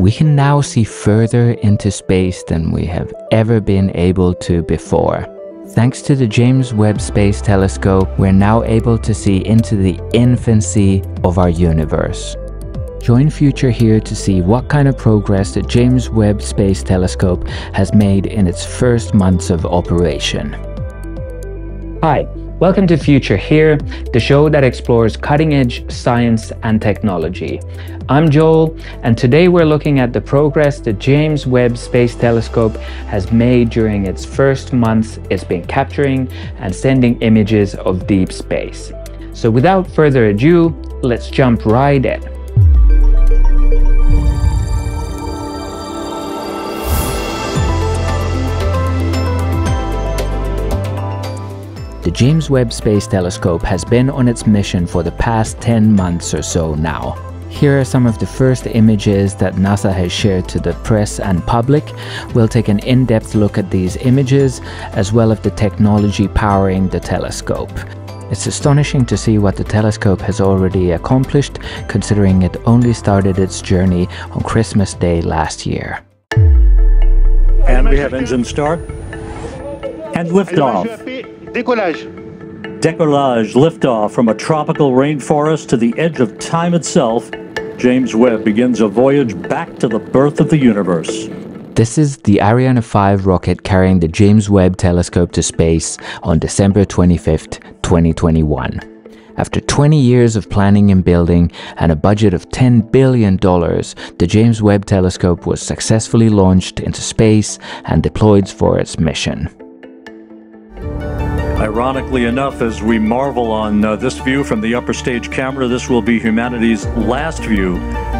we can now see further into space than we have ever been able to before. Thanks to the James Webb Space Telescope, we're now able to see into the infancy of our universe. Join Future Here to see what kind of progress the James Webb Space Telescope has made in its first months of operation. Hi, welcome to Future Here, the show that explores cutting-edge science and technology. I'm Joel, and today we're looking at the progress the James Webb Space Telescope has made during its first months. It's been capturing and sending images of deep space. So without further ado, let's jump right in. The James Webb Space Telescope has been on its mission for the past 10 months or so now. Here are some of the first images that NASA has shared to the press and public. We'll take an in-depth look at these images, as well as the technology powering the telescope. It's astonishing to see what the telescope has already accomplished, considering it only started its journey on Christmas Day last year. And we have engine start and liftoff. Decollage, liftoff from a tropical rainforest to the edge of time itself. James Webb begins a voyage back to the birth of the universe. This is the Ariane 5 rocket carrying the James Webb Telescope to space on December 25th, 2021. After 20 years of planning and building and a budget of $10 billion, the James Webb Telescope was successfully launched into space and deployed for its mission. Ironically enough, as we marvel on this view from the upper stage camera, this will be humanity's last view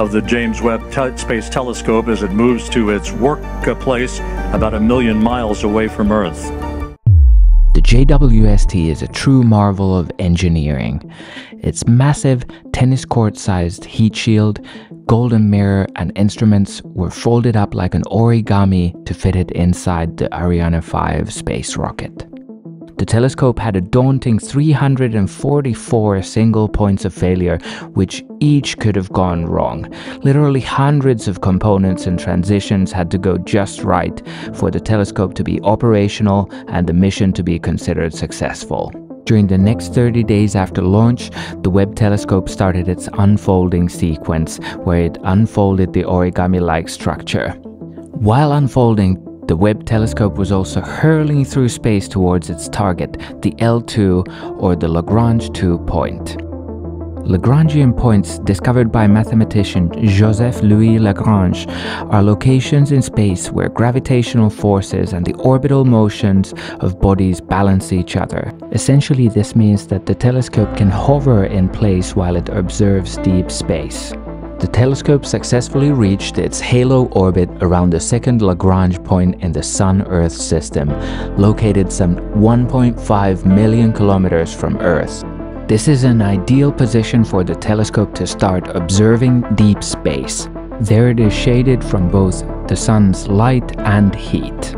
of the James Webb Space Telescope as it moves to its workplace about 1 million miles away from Earth. The JWST is a true marvel of engineering. Its massive tennis court-sized heat shield, golden mirror and instruments were folded up like an origami to fit it inside the Ariane 5 space rocket. The telescope had a daunting 344 single points of failure, which each could have gone wrong. Literally hundreds of components and transitions had to go just right for the telescope to be operational and the mission to be considered successful. During the next 30 days after launch, the Webb telescope started its unfolding sequence, where it unfolded the origami-like structure. While unfolding, the Webb telescope was also hurling through space towards its target, the L2 or the Lagrange 2 point. Lagrangian points, discovered by mathematician Joseph-Louis Lagrange, are locations in space where gravitational forces and the orbital motions of bodies balance each other. Essentially, this means that the telescope can hover in place while it observes deep space. The telescope successfully reached its halo orbit around the second Lagrange point in the Sun-Earth system, located some 1.5 million kilometers from Earth. This is an ideal position for the telescope to start observing deep space. There it is shaded from both the sun's light and heat.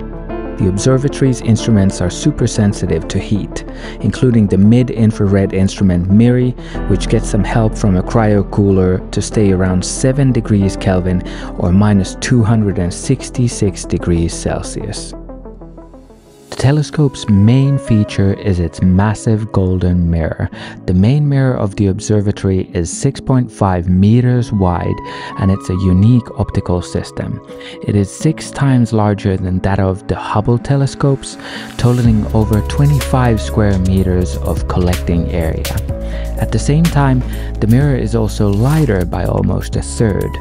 The observatory's instruments are super sensitive to heat, including the mid-infrared instrument MIRI, which gets some help from a cryocooler to stay around 7 degrees Kelvin or minus 266 degrees Celsius. The telescope's main feature is its massive golden mirror. The main mirror of the observatory is 6.5 meters wide, and it's a unique optical system. It is 6 times larger than that of the Hubble telescopes, totaling over 25 square meters of collecting area. At the same time, the mirror is also lighter by almost a third,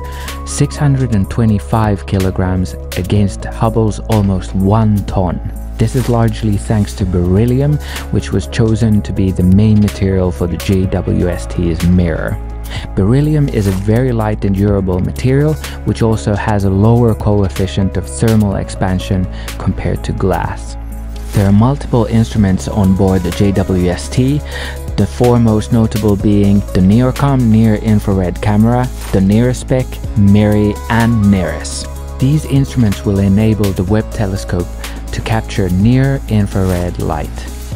625 kilograms against Hubble's almost 1 ton. This is largely thanks to beryllium, which was chosen to be the main material for the JWST's mirror. Beryllium is a very light and durable material, which also has a lower coefficient of thermal expansion compared to glass. There are multiple instruments on board the JWST, the four most notable being the NIRCam near-infrared camera, the NIRSpec, MIRI and NIRISS. These instruments will enable the Webb telescope to capture near-infrared light.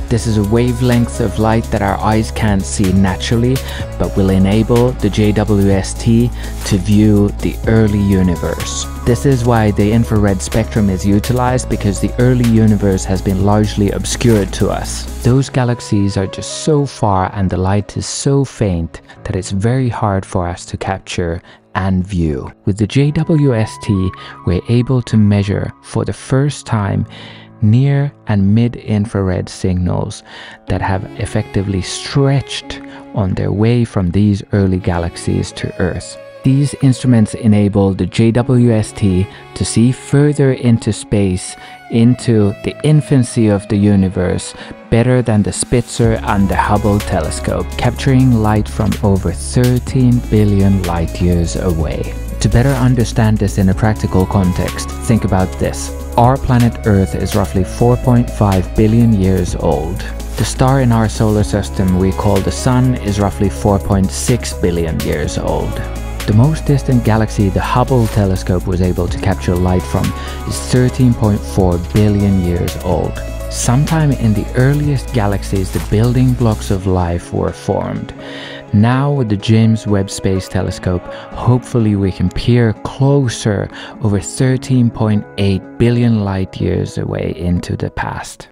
This is wavelengths of light that our eyes can't see naturally, but will enable the JWST to view the early universe. This is why the infrared spectrum is utilized, because the early universe has been largely obscured to us. Those galaxies are just so far and the light is so faint that it's very hard for us to capture and view. With the JWST, we're able to measure for the first time near and mid-infrared signals that have effectively stretched on their way from these early galaxies to Earth. These instruments enable the JWST to see further into space, into the infancy of the universe, better than the Spitzer and the Hubble telescope, capturing light from over 13 billion light years away. To better understand this in a practical context, think about this. Our planet Earth is roughly 4.5 billion years old. The star in our solar system we call the Sun is roughly 4.6 billion years old. The most distant galaxy the Hubble telescope was able to capture light from is 13.4 billion years old. Sometime in the earliest galaxies, the building blocks of life were formed. Now, with the James Webb Space Telescope, hopefully we can peer closer, over 13.8 billion light years away into the past.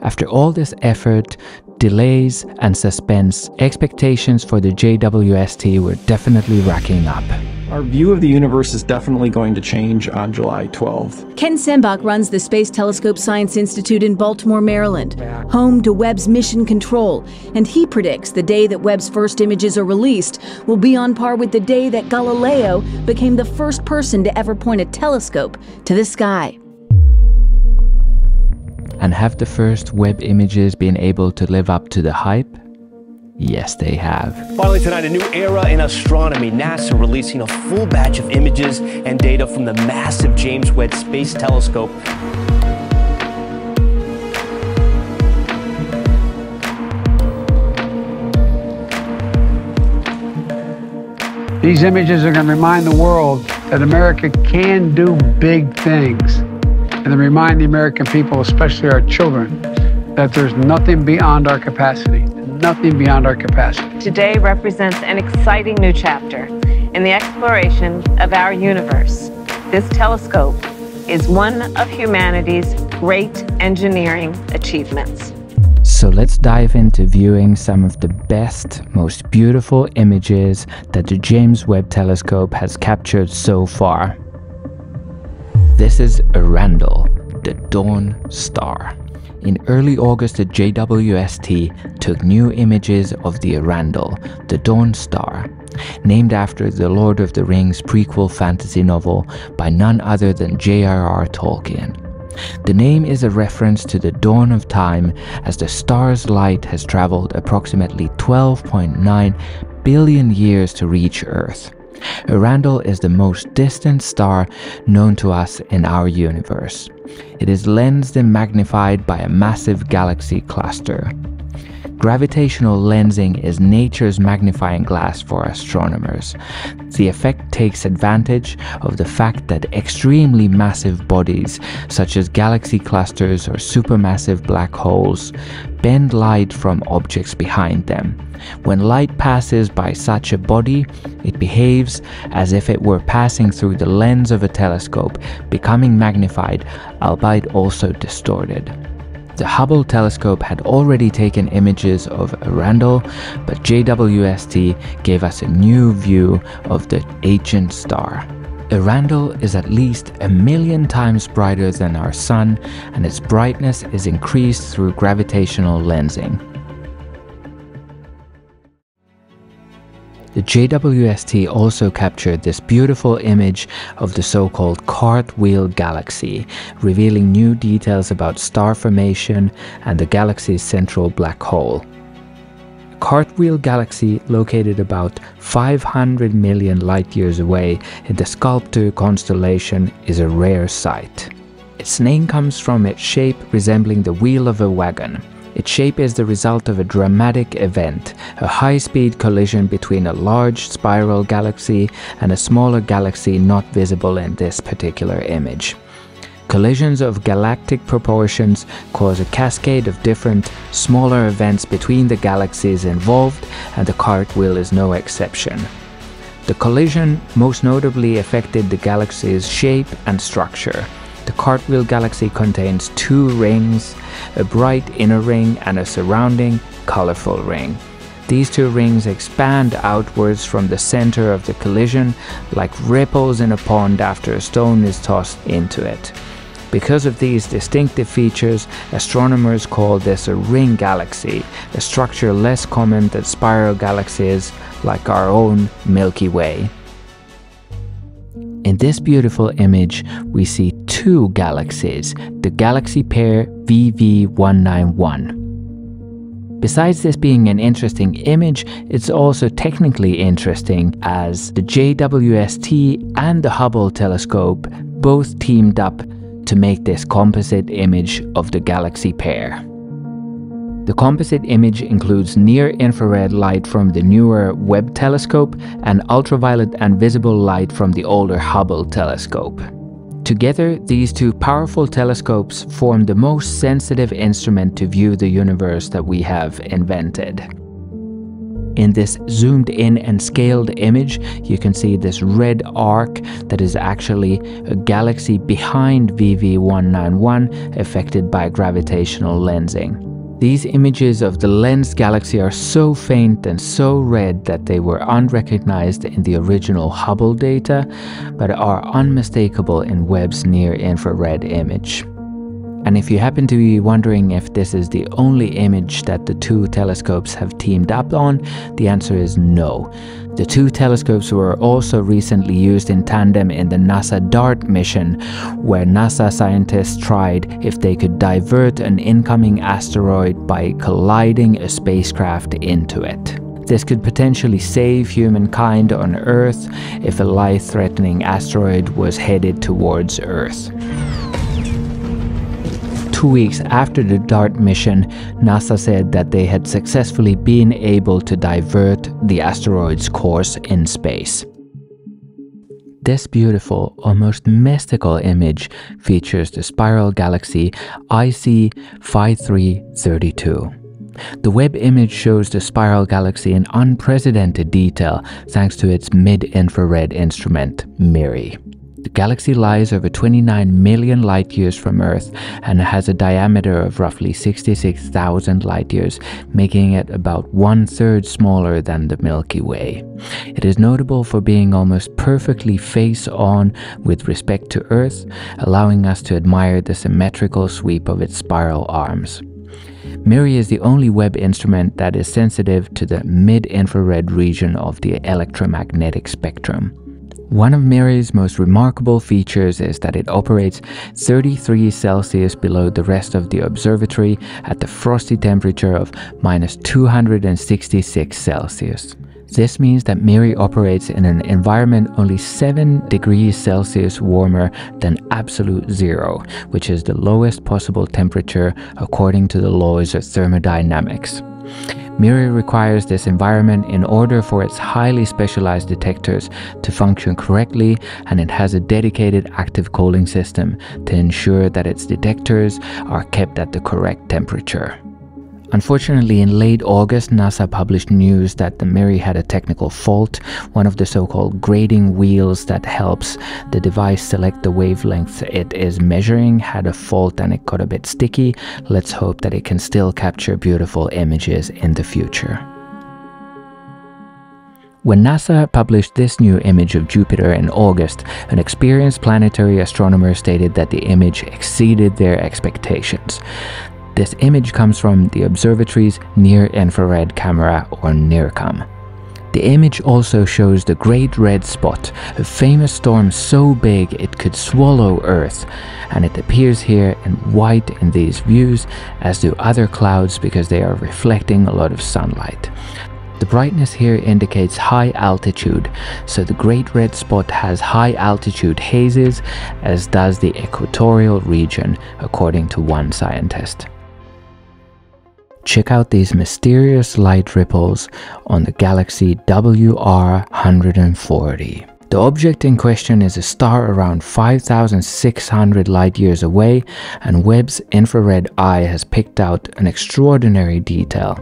After all this effort, delays and suspense, expectations for the JWST were definitely racking up. Our view of the universe is definitely going to change on July 12th. Ken Sembach runs the Space Telescope Science Institute in Baltimore, Maryland, home to Webb's Mission Control, and he predicts the day that Webb's first images are released will be on par with the day that Galileo became the first person to ever point a telescope to the sky. And have the first Webb images been able to live up to the hype? Yes, they have. Finally tonight, a new era in astronomy. NASA releasing a full batch of images and data from the massive James Webb Space Telescope. These images are going to remind the world that America can do big things. And to remind the American people, especially our children, that there's nothing beyond our capacity, nothing beyond our capacity. Today represents an exciting new chapter in the exploration of our universe. This telescope is one of humanity's great engineering achievements. So let's dive into viewing some of the best, most beautiful images that the James Webb Telescope has captured so far. This is Earendel, the Dawn Star. In early August, the JWST took new images of the Earendel, the Dawn Star, named after the Lord of the Rings prequel fantasy novel by none other than J.R.R. Tolkien. The name is a reference to the dawn of time, as the star's light has traveled approximately 12.9 billion years to reach Earth. Earendel is the most distant star known to us in our universe. It is lensed and magnified by a massive galaxy cluster. Gravitational lensing is nature's magnifying glass for astronomers. The effect takes advantage of the fact that extremely massive bodies, such as galaxy clusters or supermassive black holes, bend light from objects behind them. When light passes by such a body, it behaves as if it were passing through the lens of a telescope, becoming magnified, albeit also distorted. The Hubble telescope had already taken images of Earendel, but JWST gave us a new view of the ancient star. Earendel is at least 1 million times brighter than our Sun, and its brightness is increased through gravitational lensing. The JWST also captured this beautiful image of the so-called Cartwheel Galaxy, revealing new details about star formation and the galaxy's central black hole. Cartwheel Galaxy, located about 500 million light-years away in the Sculptor constellation, is a rare sight. Its name comes from its shape resembling the wheel of a wagon. Its shape is the result of a dramatic event, a high-speed collision between a large spiral galaxy and a smaller galaxy not visible in this particular image. Collisions of galactic proportions cause a cascade of different, smaller events between the galaxies involved, and the Cartwheel is no exception. The collision most notably affected the galaxy's shape and structure. The Cartwheel Galaxy contains two rings, a bright inner ring and a surrounding, colorful ring. These two rings expand outwards from the center of the collision like ripples in a pond after a stone is tossed into it. Because of these distinctive features, astronomers call this a ring galaxy, a structure less common than spiral galaxies like our own Milky Way. In this beautiful image, we see two galaxies, the galaxy pair VV 191. Besides this being an interesting image, it's also technically interesting as the JWST and the Hubble telescope both teamed up to make this composite image of the galaxy pair. The composite image includes near-infrared light from the newer Webb telescope and ultraviolet and visible light from the older Hubble telescope. Together, these two powerful telescopes form the most sensitive instrument to view the universe that we have invented. In this zoomed-in and scaled image, you can see this red arc that is actually a galaxy behind VV 191 affected by gravitational lensing. These images of the lensed galaxy are so faint and so red that they were unrecognized in the original Hubble data, but are unmistakable in Webb's near-infrared image. And if you happen to be wondering if this is the only image that the two telescopes have teamed up on, the answer is no. The two telescopes were also recently used in tandem in the NASA DART mission, where NASA scientists tried if they could divert an incoming asteroid by colliding a spacecraft into it. This could potentially save humankind on Earth if a life-threatening asteroid was headed towards Earth. 2 weeks after the DART mission, NASA said that they had successfully been able to divert the asteroid's course in space. This beautiful, almost mystical image features the spiral galaxy IC 5332. The Webb image shows the spiral galaxy in unprecedented detail thanks to its mid-infrared instrument, MIRI. The galaxy lies over 29 million light-years from Earth and has a diameter of roughly 66,000 light-years, making it about one-third smaller than the Milky Way. It is notable for being almost perfectly face-on with respect to Earth, allowing us to admire the symmetrical sweep of its spiral arms. MIRI is the only Webb instrument that is sensitive to the mid-infrared region of the electromagnetic spectrum. One of MIRI's most remarkable features is that it operates 33 Celsius below the rest of the observatory at the frosty temperature of -266 Celsius. This means that MIRI operates in an environment only 7 degrees Celsius warmer than absolute zero, which is the lowest possible temperature according to the laws of thermodynamics. MIRI requires this environment in order for its highly specialized detectors to function correctly, and it has a dedicated active cooling system to ensure that its detectors are kept at the correct temperature. Unfortunately, in late August, NASA published news that the MIRI had a technical fault. One of the so-called grading wheels that helps the device select the wavelength it is measuring had a fault and it got a bit sticky. Let's hope that it can still capture beautiful images in the future. When NASA published this new image of Jupiter in August, an experienced planetary astronomer stated that the image exceeded their expectations. This image comes from the observatory's near-infrared camera, or NIRCam. The image also shows the Great Red Spot, a famous storm so big it could swallow Earth, and it appears here in white in these views, as do other clouds because they are reflecting a lot of sunlight. The brightness here indicates high altitude, so the Great Red Spot has high altitude hazes, as does the equatorial region, according to one scientist. Check out these mysterious light ripples on the galaxy WR 140. The object in question is a star around 5,600 light-years away, and Webb's infrared eye has picked out an extraordinary detail.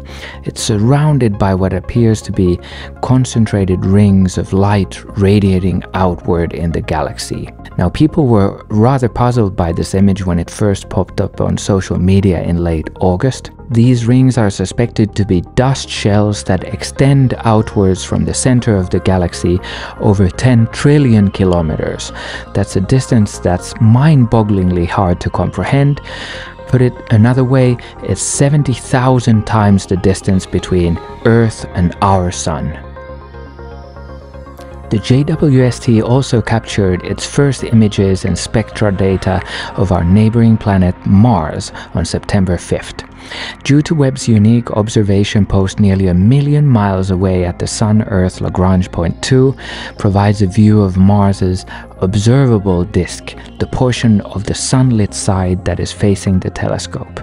It's surrounded by what appears to be concentrated rings of light radiating outward in the galaxy. Now, people were rather puzzled by this image when it first popped up on social media in late August. These rings are suspected to be dust shells that extend outwards from the center of the galaxy over 10 trillion kilometers. That's a distance that's mind-bogglingly hard to comprehend. Put it another way, it's 70,000 times the distance between Earth and our Sun. The JWST also captured its first images and spectra data of our neighboring planet Mars on September 5th. Due to Webb's unique observation post nearly 1 million miles away at the Sun-Earth Lagrange point 2, provides a view of Mars's observable disk, the portion of the sunlit side that is facing the telescope.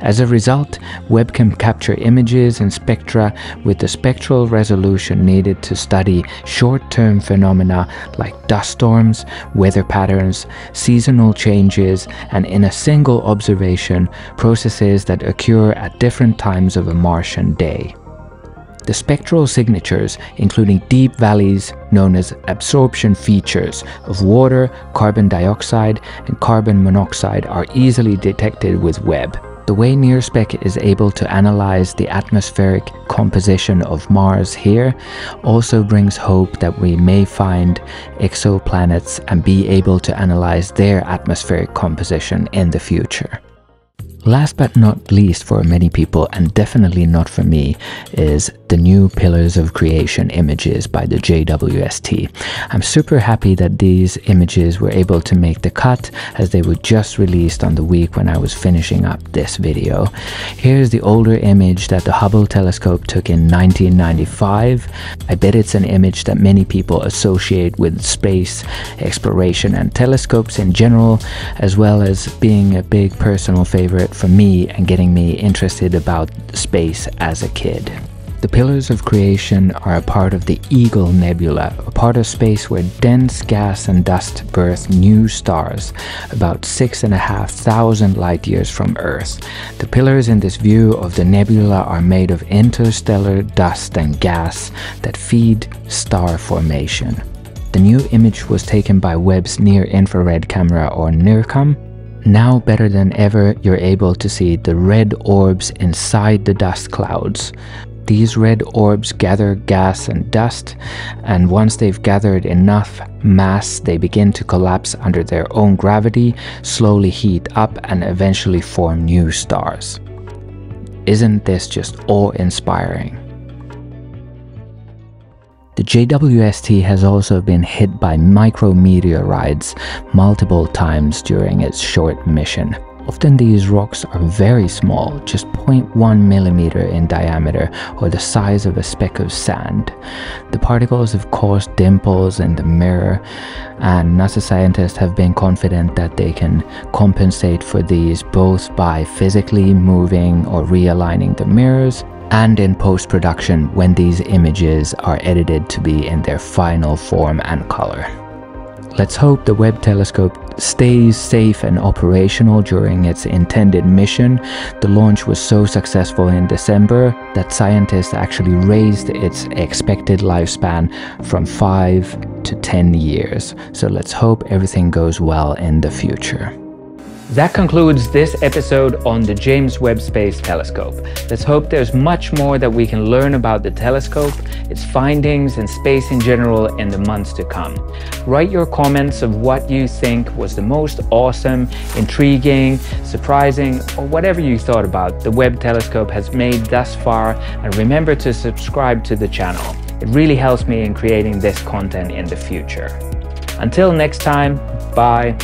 As a result, Webb can capture images and spectra with the spectral resolution needed to study short-term phenomena like dust storms, weather patterns, seasonal changes, and in a single observation, processes that occur at different times of a Martian day. The spectral signatures, including deep valleys known as absorption features of water, carbon dioxide, and carbon monoxide, are easily detected with Webb. The way NIRSpec is able to analyze the atmospheric composition of Mars here also brings hope that we may find exoplanets and be able to analyze their atmospheric composition in the future. Last but not least for many people, and definitely not for me, is the new Pillars of Creation images by the JWST. I'm super happy that these images were able to make the cut, as they were just released on the week when I was finishing up this video. Here's the older image that the Hubble telescope took in 1995. I bet it's an image that many people associate with space exploration and telescopes in general, as well as being a big personal favorite for me and getting me interested about space as a kid. The Pillars of Creation are a part of the Eagle Nebula, a part of space where dense gas and dust birth new stars, about 6,500 light-years from Earth. The pillars in this view of the nebula are made of interstellar dust and gas that feed star formation. The new image was taken by Webb's near-infrared camera, or NIRCam. Now better than ever, you're able to see the red orbs inside the dust clouds. These red orbs gather gas and dust, and once they've gathered enough mass, they begin to collapse under their own gravity, slowly heat up, and eventually form new stars. Isn't this just awe-inspiring? The JWST has also been hit by micrometeorites multiple times during its short mission. Often these rocks are very small, just 0.1 millimeter in diameter, or the size of a speck of sand. The particles have caused dimples in the mirror, and NASA scientists have been confident that they can compensate for these both by physically moving or realigning the mirrors, and in post-production when these images are edited to be in their final form and color. Let's hope the Webb telescope stays safe and operational during its intended mission. The launch was so successful in December that scientists actually raised its expected lifespan from 5 to 10 years. So let's hope everything goes well in the future. That concludes this episode on the James Webb Space Telescope. Let's hope there's much more that we can learn about the telescope, its findings, and space in general in the months to come. Write your comments of what you think was the most awesome, intriguing, surprising, or whatever you thought about the Webb Telescope has made thus far, and remember to subscribe to the channel. It really helps me in creating this content in the future. Until next time, bye.